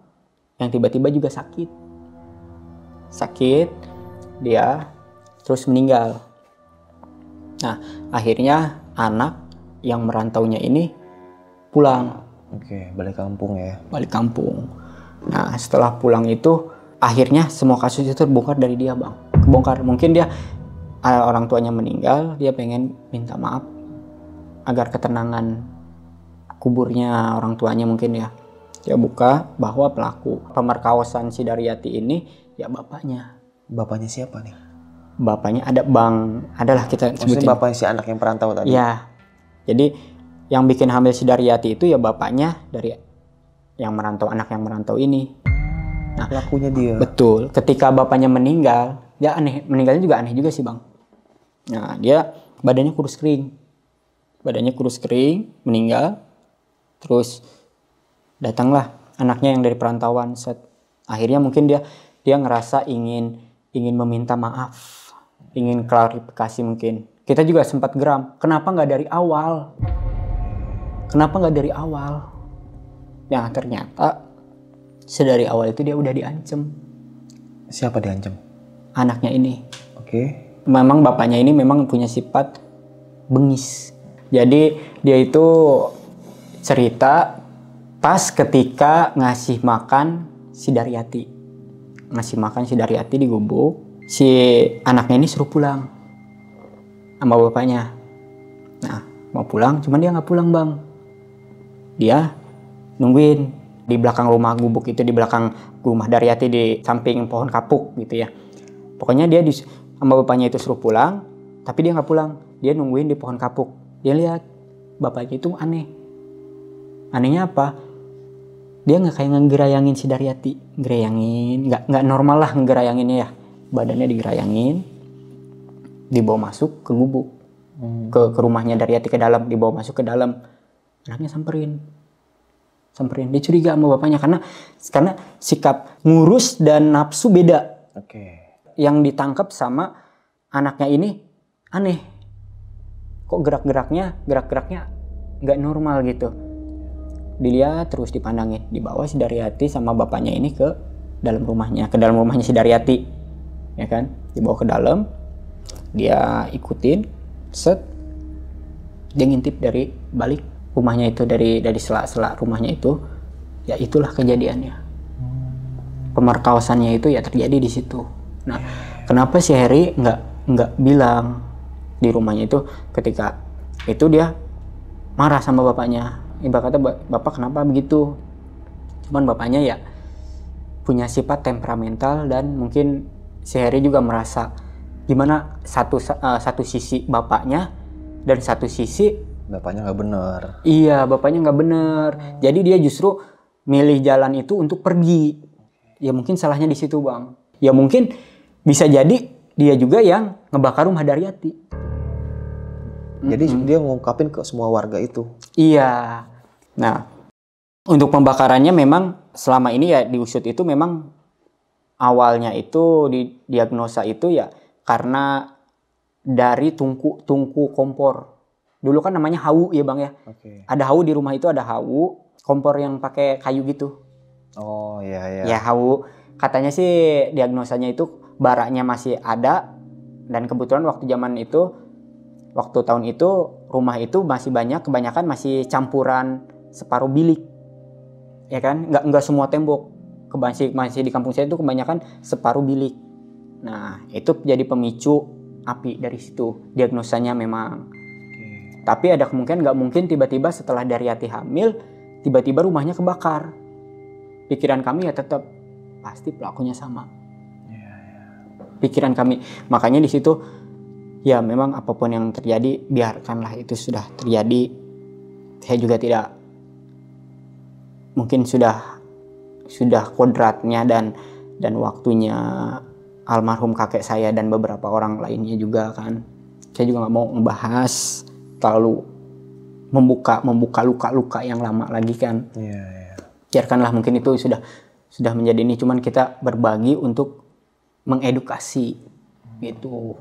yang tiba-tiba juga sakit. Sakit, dia terus meninggal. Nah, akhirnya anak yang merantaunya ini pulang. Oke, balik kampung ya. Balik kampung. Nah, setelah pulang itu akhirnya semua kasus itu terbongkar dari dia, Bang. Kebongkar. Mungkin dia orang tuanya meninggal, dia pengen minta maaf agar ketenangan kuburnya orang tuanya mungkin ya. Dia buka bahwa pelaku pemerkawasaan si Dariati ini ya bapaknya. Bapaknya siapa nih? Bapaknya ada Bang, adalah kita sebutin. Maksudnya bapaknya si anak yang perantau tadi. Iya. Jadi yang bikin hamil si Dariati itu ya bapaknya dari yang merantau, anak yang merantau ini. Nah, pelakunya dia. Betul. Ketika bapaknya meninggal, dia aneh, meninggalnya juga aneh juga sih Bang. Nah, dia badannya kurus kering. Badannya kurus kering, meninggal. Terus datanglah anaknya yang dari perantauan. Set. Akhirnya mungkin dia dia ngerasa ingin ingin meminta maaf, ingin klarifikasi mungkin. Kita juga sempat geram, kenapa nggak dari awal? Kenapa nggak dari awal? Nah ternyata sedari awal itu dia udah diancam. Siapa diancam? Anaknya ini. Oke. Okay. Memang bapaknya ini memang punya sifat bengis. Jadi dia itu cerita pas ketika ngasih makan si Dariati. Ngasih makan si Dariati di gubuk. Si anaknya ini suruh pulang sama bapaknya. Nah, mau pulang, cuman dia nggak pulang Bang. Dia nungguin di belakang rumah gubuk itu, di belakang rumah Dariati di samping pohon kapuk gitu ya. Pokoknya dia di, sama bapaknya itu suruh pulang, tapi dia nggak pulang. Dia nungguin di pohon kapuk. Dia lihat bapaknya itu aneh. Anehnya apa? Dia nggak kayak ngegerayangin si Dariati, gerayangin, nggak nggak normal lah ngegerayanginnya ya. Badannya digerayangin. Dibawa masuk ke gubuk, hmm. ke, ke rumahnya Dariati ke dalam, dibawa masuk ke dalam. Anaknya samperin, samperin. Dia curiga sama bapaknya karena karena sikap ngurus dan nafsu beda. Oke. Okay. Yang ditangkap sama anaknya ini aneh. Kok gerak-geraknya, gerak-geraknya nggak normal gitu. Dilihat terus dipandangin, dibawa si Dariati sama bapaknya ini ke dalam rumahnya, ke dalam rumahnya si Dariati, ya kan? Dibawa ke dalam. Dia ikutin, set, dia ngintip dari balik rumahnya itu, dari dari sela-sela rumahnya itu, ya itulah kejadiannya. Pemerkawasannya itu ya terjadi di situ. Nah, kenapa si Heri nggak nggak bilang di rumahnya itu ketika itu dia marah sama bapaknya. Ibarat kata bapak kenapa begitu? Cuman bapaknya ya punya sifat temperamental dan mungkin si Heri juga merasa gimana satu uh, satu sisi bapaknya dan satu sisi bapaknya nggak bener. Iya, bapaknya nggak bener. Jadi dia justru milih jalan itu untuk pergi. Ya mungkin salahnya di situ Bang. Ya mungkin bisa jadi dia juga yang ngebakar rumah Dariati. Jadi mm-hmm. dia ngungkapin ke semua warga itu. Iya. Nah, untuk pembakarannya memang selama ini ya diusut itu memang awalnya itu di diagnosa itu ya karena dari tungku tungku kompor. Dulu kan namanya hau ya Bang ya. Okay. Ada hau di rumah itu, ada hau kompor yang pakai kayu gitu. Oh iya iya. Ya hau. Katanya sih diagnosanya itu baraknya masih ada, dan kebetulan waktu zaman itu, waktu tahun itu rumah itu masih banyak, kebanyakan masih campuran separuh bilik, ya kan? Nggak nggak semua tembok. Kebanyakan masih di kampung saya itu kebanyakan separuh bilik. Nah itu jadi pemicu api dari situ. Diagnosanya memang. Okay. Tapi ada kemungkinan nggak mungkin tiba-tiba setelah Dariati hamil, tiba-tiba rumahnya kebakar. Pikiran kami ya tetap. Pasti pelakunya sama. Yeah, yeah. Pikiran kami, makanya di situ ya memang apapun yang terjadi biarkanlah itu sudah terjadi. Saya juga tidak, mungkin sudah sudah kodratnya dan dan waktunya almarhum kakek saya dan beberapa orang lainnya juga kan. Saya juga nggak mau membahas terlalu membuka membuka luka-luka yang lama lagi kan. Yeah, yeah. Biarkanlah, mungkin itu sudah. Sudah menjadi ini, cuman kita berbagi untuk mengedukasi gitu.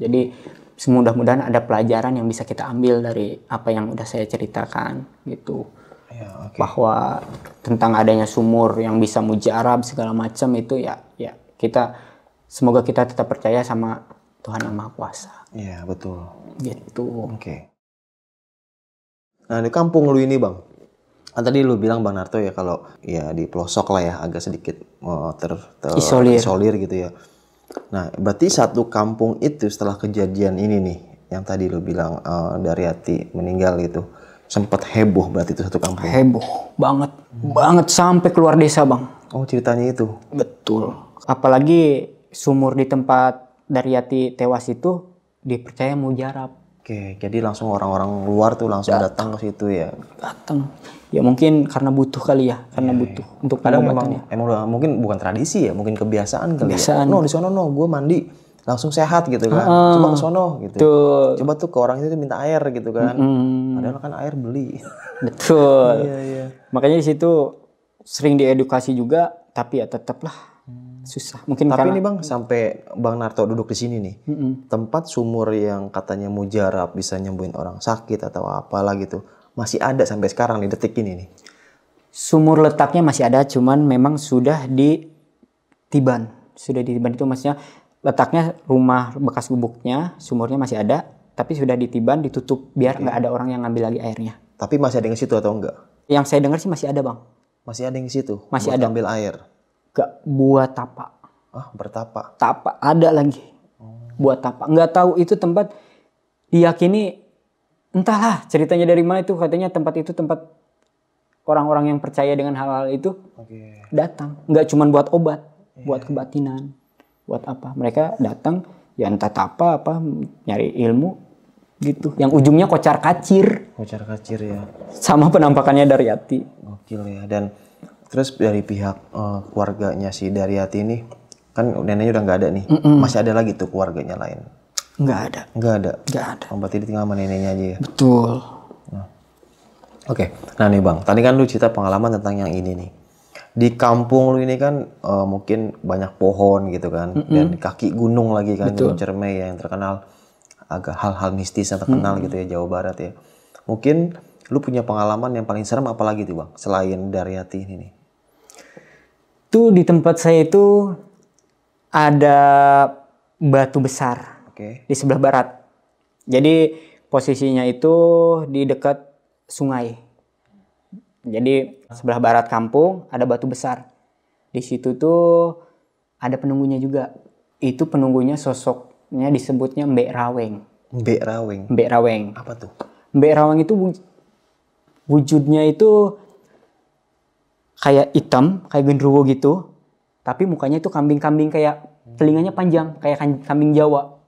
Jadi semudah-mudahan ada pelajaran yang bisa kita ambil dari apa yang udah saya ceritakan gitu. Ya, okay. Bahwa tentang adanya sumur yang bisa mujarab segala macam itu ya, ya kita semoga kita tetap percaya sama Tuhan Yang Maha Kuasa. Iya betul. Gitu. Oke. Okay. Nah di kampung lu ini bang. Tadi lu bilang Bang Narto ya kalau ya di pelosok lah ya agak sedikit oh, ter, ter isolir. isolir gitu ya. Nah berarti satu kampung itu setelah kejadian ini nih yang tadi lu bilang uh, Dariati meninggal itu sempat heboh berarti itu satu kampung. Heboh banget, hmm. banget sampai keluar desa bang. Oh ceritanya itu. Betul. Apalagi sumur di tempat Dariati tewas itu dipercaya mujarab. Oke, jadi langsung orang-orang luar tuh langsung datang, datang ke situ ya. Datang. Ya mungkin karena butuh kali ya, karena yeah, butuh yeah. untuk pengobatannya. Emang, emang mungkin bukan tradisi ya, mungkin kebiasaan kali kebiasaan. ya. No, di sono no, gue mandi langsung sehat gitu kan. Uh, Coba ke sono gitu. Betul. Coba tuh ke orang itu minta air gitu kan. Mm-hmm. Padahal kan air beli. Betul. yeah, yeah. Makanya di situ sering diedukasi juga, tapi ya tetaplah susah mungkin. Tapi ini bang, sampai Bang Narto duduk di sini nih, mm-hmm. tempat sumur yang katanya mujarab bisa nyembuhin orang sakit atau apalah gitu, masih ada sampai sekarang di detik ini nih. Sumur letaknya masih ada, cuman memang sudah ditiban, sudah ditiban itu maksudnya letaknya rumah bekas gubuknya, sumurnya masih ada, tapi sudah ditiban, ditutup biar nggak okay. ada orang yang ngambil lagi airnya. Tapi masih ada yang situ atau enggak? Yang saya dengar sih masih ada bang. Masih ada yang situ. Masih ada. Ambil air. Gak buat tapa. Ah, bertapa. Tapa ada lagi. Hmm. Buat tapa. Nggak tahu itu tempat diyakini entahlah ceritanya dari mana itu, katanya tempat itu tempat orang-orang yang percaya dengan hal-hal itu okay. datang. Nggak cuma buat obat, yeah. buat kebatinan, buat apa? Mereka datang ya entah tapa apa nyari ilmu gitu. Yang ujungnya kocar kacir. Kocar kacir ya. Sama penampakannya Dariati. Gokil ya. Dan terus dari pihak uh, keluarganya si Dariati ini, kan neneknya udah nggak ada nih, mm -mm. masih ada lagi tuh keluarganya lain? Nggak ada. Nggak ada? Nggak ada. Oh, berarti ditinggal sama neneknya aja ya? Betul. Nah. Oke, okay. Nah nih bang, tadi kan lu cerita pengalaman tentang yang ini nih. Di kampung lu ini kan uh, mungkin banyak pohon gitu kan, mm -mm. dan kaki gunung lagi kan, Gunung Ciremai ya, yang terkenal agak hal-hal mistis yang terkenal mm -mm. gitu ya, Jawa Barat ya. Mungkin lu punya pengalaman yang paling serem apa lagi tuh bang, selain Dariati ini nih? Itu di tempat saya itu ada batu besar okay. di sebelah barat. Jadi posisinya itu di dekat sungai. Jadi sebelah barat kampung ada batu besar. Di situ tuh ada penunggunya juga. Itu penunggunya sosoknya disebutnya Mbok Raweng. Mbok Raweng. Mbok Raweng. Apa tuh? Mbok Raweng itu wujudnya itu kayak hitam, kayak genderuwo gitu, tapi mukanya itu kambing-kambing, kayak telinganya panjang, kayak kambing Jawa,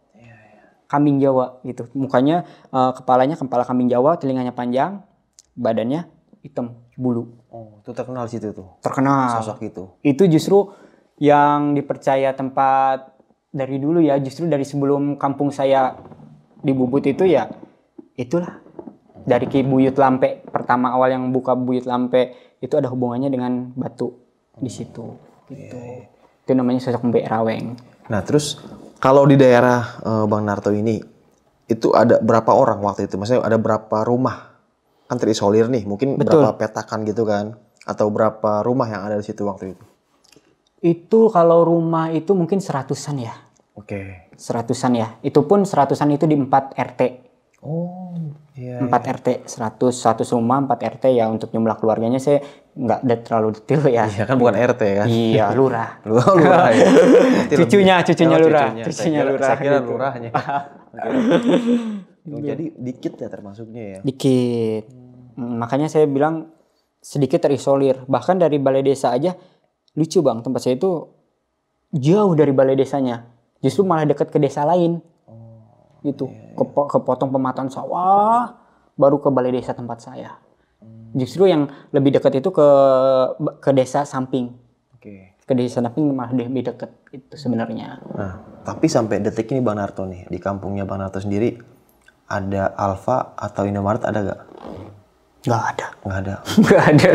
kambing Jawa gitu. Mukanya, uh, kepalanya kepala kambing Jawa, telinganya panjang, badannya hitam, bulu. Oh, itu terkenal situ tuh. Terkenal. Sosok itu. Itu justru yang dipercaya tempat dari dulu ya, justru dari sebelum kampung saya di Bubut itu ya, itulah. Dari Ki Buyut Lampe pertama awal yang buka Buyut Lampe itu ada hubungannya dengan batu di situ. Gitu. Yeah. Itu namanya sosok Mbok Raweng. Nah terus kalau di daerah uh, Bang Narto ini itu ada berapa orang waktu itu? Maksudnya ada berapa rumah? Kan terisolir nih, mungkin betul. Berapa petakan gitu kan? Atau berapa rumah yang ada di situ waktu itu? Itu kalau rumah itu mungkin seratusan ya. Oke. Okay. Seratusan ya. Itu pun seratusan itu di empat R T. Oh, iya. empat R T, seratus, seratus rumah empat R T ya. Untuk jumlah keluarganya saya nggak terlalu detail ya. Iya kan bukan R T kan? Iya, lurah. Lurah, lurah ya. Cucunya, cucunya oh, lurah. Cucunya, cucunya lurah. Saya kira lurahnya. Jadi dikit ya termasuknya ya? Dikit. Makanya saya bilang sedikit terisolir. Bahkan dari balai desa aja lucu bang, tempat saya itu jauh dari balai desanya. Justru malah dekat ke desa lain. Oh, gitu. Iya, iya. Kepo kepotong pematan sawah baru ke balai desa tempat saya. Hmm. Justru yang lebih dekat itu ke ke desa samping. Oke. Ke desa samping malah lebih dekat itu sebenarnya. Nah, tapi sampai detik ini Bang Narto nih di kampungnya Bang Narto sendiri ada Alfa atau Indomaret ada gak? Gak ada. Gak ada. Gak ada.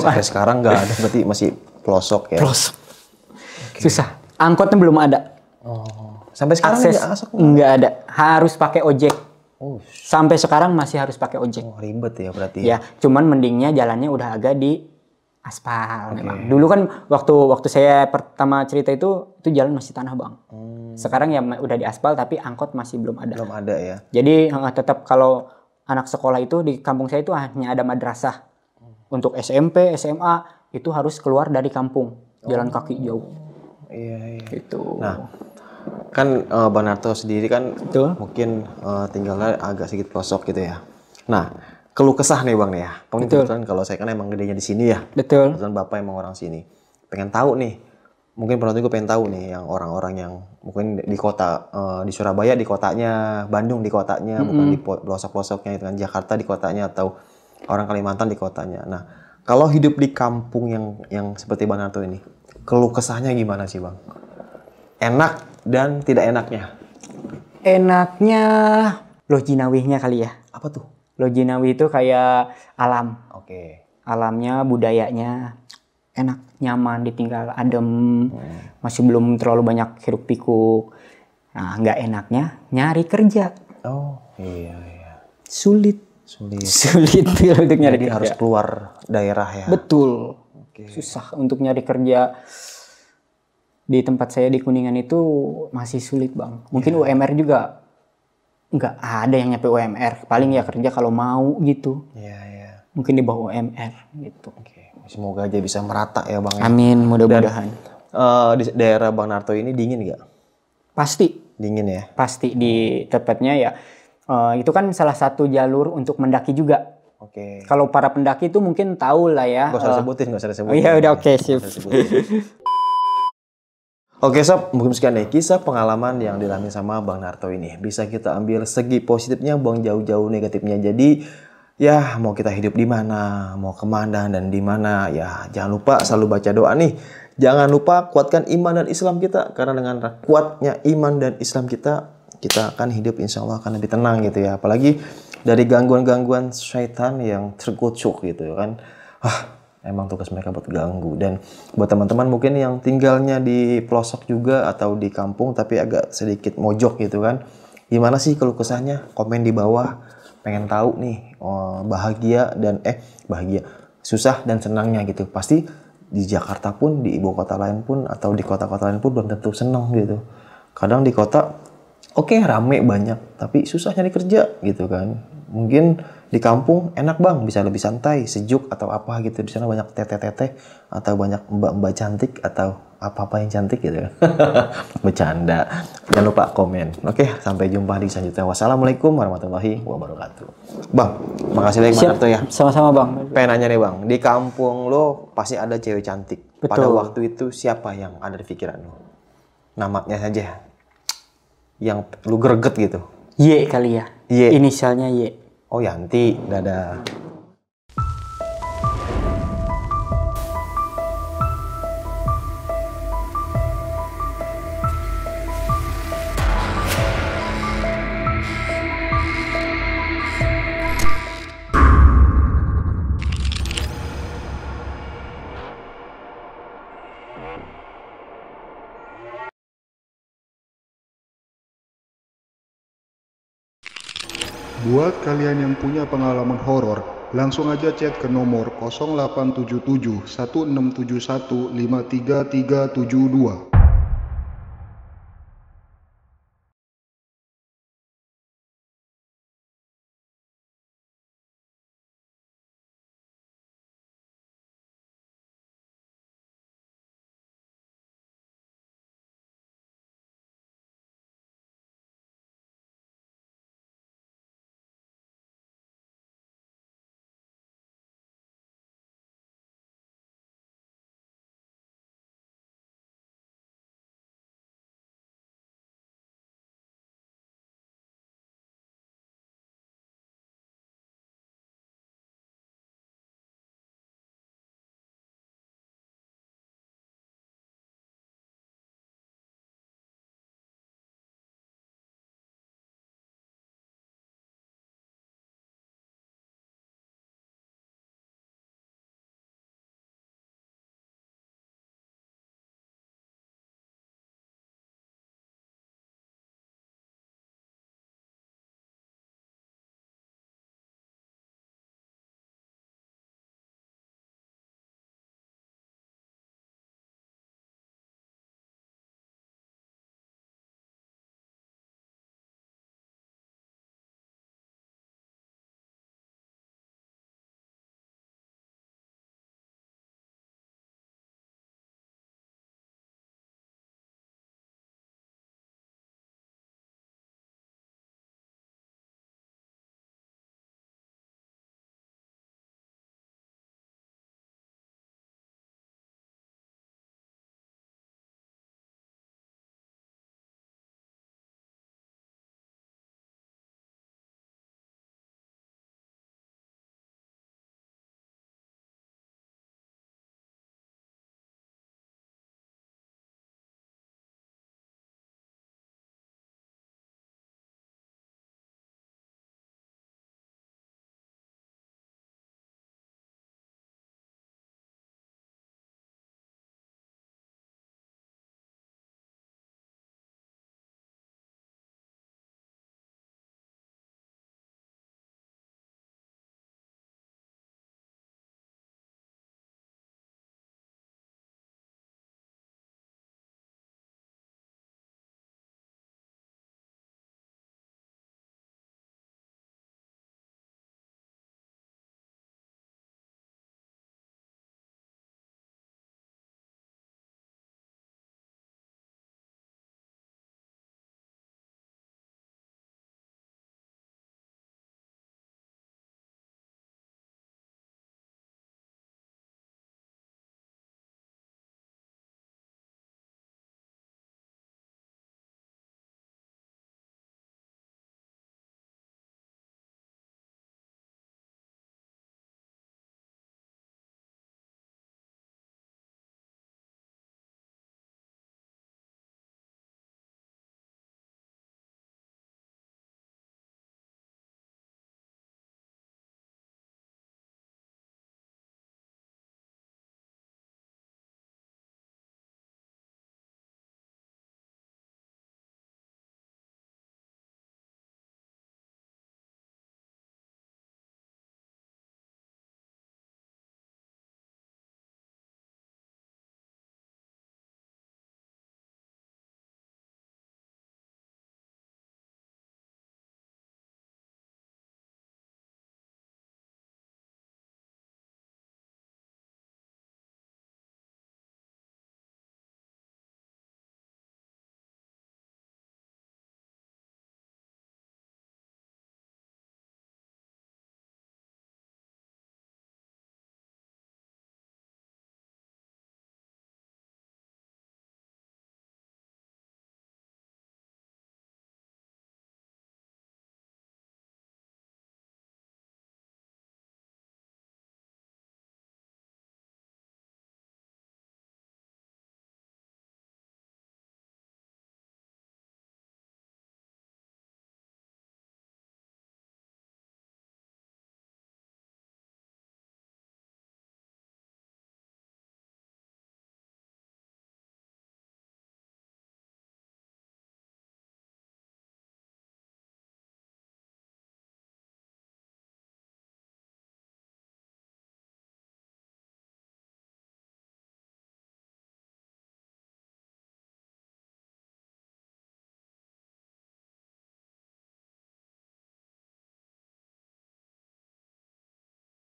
Sampai sekarang gak ada. Berarti masih pelosok ya. Pelosok. Okay. Susah. Angkotnya belum ada. Oh. Sampai sekarang akses nggak ada, harus pakai ojek. Oh. Sampai sekarang masih harus pakai ojek. Oh, ribet ya berarti. Ya, cuman mendingnya jalannya udah agak di aspal. Okay. Memang. Dulu kan waktu waktu saya pertama cerita itu itu jalan masih tanah bang. Hmm. Sekarang ya udah di aspal tapi angkot masih belum ada. Belum ada ya. Jadi tetap kalau anak sekolah itu di kampung saya itu hanya ada madrasah. Hmm. Untuk S M P, S M A itu harus keluar dari kampung, jalan oh. kaki jauh. Iya. Iya. Gitu. Nah. Kan uh, Bang Narto sendiri kan Betul. mungkin uh, tinggalnya agak sedikit pelosok gitu ya. Nah, keluh kesah nih Bang nih ya. Kebetulan kalau saya kan emang gedenya di sini ya. Betul. Kebetulan Bapak emang orang sini. Pengen tahu nih, mungkin penonton gue pengen tahu nih yang orang-orang yang mungkin di kota, uh, di Surabaya di kotanya, Bandung di kotanya, mm-hmm. bukan di pelosok-pelosoknya, dengan Jakarta di kotanya atau orang Kalimantan di kotanya. Nah, kalau hidup di kampung yang yang seperti Bang Narto ini, keluh kesahnya gimana sih Bang? Enak dan tidak enaknya? Enaknya lojinawihnya kali ya. Apa tuh? Lojinawi itu kayak alam. Oke. Okay. Alamnya, budayanya enak, nyaman, ditinggal adem. Hmm. Masih belum terlalu banyak hiruk pikuk. Nah, nggak enaknya nyari kerja. Oh, iya iya. Sulit. Sulit. Sulit untuk nyari Jadi kerja. Harus keluar daerah ya. Betul. Okay. Susah untuk nyari kerja. Di tempat saya di Kuningan itu masih sulit bang. Mungkin yeah. U M R juga nggak ada yang nyampe U M R. Paling ya kerja kalau mau gitu. Iya yeah, iya. Yeah. Mungkin di bawah U M R gitu. Oke. Okay. Semoga aja bisa merata ya bang. Amin. Mudah-mudahan. Uh, di daerah Bang Narto ini dingin nggak? Pasti. Dingin ya. Pasti di tempatnya ya. Uh, itu kan salah satu jalur untuk mendaki juga. Oke. Okay. Kalau para pendaki itu mungkin tahu lah ya. Gak usah uh, sebutin, gak usah sebutin. Iya udah oke okay, sip. Oke sob, mungkin sekian deh kisah pengalaman yang dialami sama Bang Narto ini. Bisa kita ambil segi positifnya, buang jauh-jauh negatifnya. Jadi ya mau kita hidup di mana, mau kemana dan di mana, ya jangan lupa selalu baca doa nih. Jangan lupa kuatkan iman dan Islam kita, karena dengan kuatnya iman dan Islam kita, kita akan hidup insya Allah akan lebih tenang gitu ya. Apalagi dari gangguan-gangguan syaitan yang terkucuk gitu kan. Ah. Emang tugas mereka buat ganggu. Dan buat teman-teman mungkin yang tinggalnya di pelosok juga atau di kampung tapi agak sedikit mojok gitu kan, gimana sih keluh kesahnya? Komen di bawah. Pengen tahu nih oh, bahagia dan eh bahagia susah dan senangnya gitu. Pasti di Jakarta pun, di ibu kota lain pun atau di kota-kota lain pun belum tentu senang gitu. Kadang di kota oke okay, rame banyak tapi susah nyari kerja gitu kan. Mungkin di kampung enak bang, bisa lebih santai, sejuk atau apa gitu. Di sana banyak teteh-teteh atau banyak mbak-mbak cantik atau apa-apa yang cantik gitu. Bercanda. Jangan lupa komen. Oke, sampai jumpa di selanjutnya. Wassalamualaikum warahmatullahi wabarakatuh. Bang, makasih lagi Bang Narto ya. Sama-sama bang. Pengen nanya nih bang, di kampung lo pasti ada cewek cantik. Betul. Pada waktu itu siapa yang ada di pikiran lo? Namanya saja yang lu greget gitu. Y kali ya. Y. Inisialnya Y. Oh Yanti, dadah. Buat kalian yang punya pengalaman horor, langsung aja chat ke nomor nol delapan tujuh tujuh satu enam tujuh satu lima tiga tiga tujuh dua.